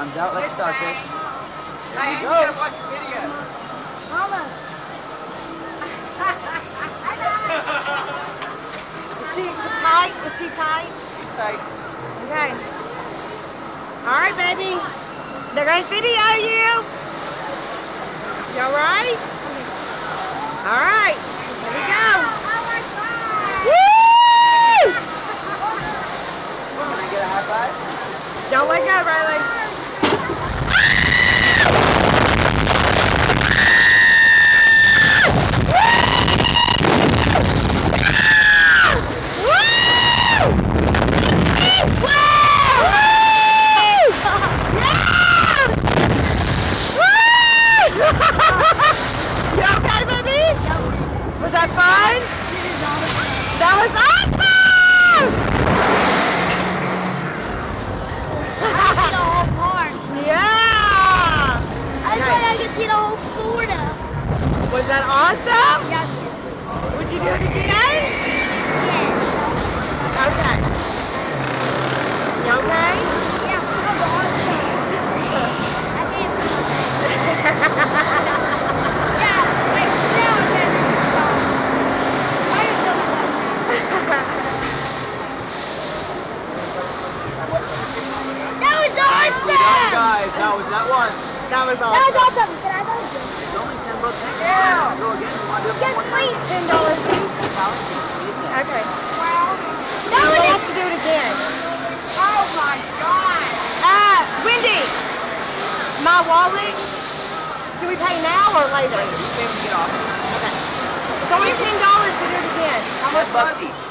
Arms out like a starfish. Hey, you gotta watch your video. Mama. Was she tight? She's tight. Okay. All right, baby. They're gonna video you. You all right? All right. Here we go. Woo! Can I get a high five? Don't let go, Riley. Was that awesome? Yes. Would you do it again? Yes. Okay. You okay? Yeah, it was awesome. I did. Yeah, wait, now it's everything. That was awesome! Good job, guys, that was that one. That was awesome. That was awesome. Can I have it? It's only $10. Yeah. Go again. Yes, please. $10. Okay. Wow. No one wants to do it again. Oh my God. Wendy. My wallet. Do we pay now or later? We can get off. Okay. It's only $10 to do it again. How much? $10 each.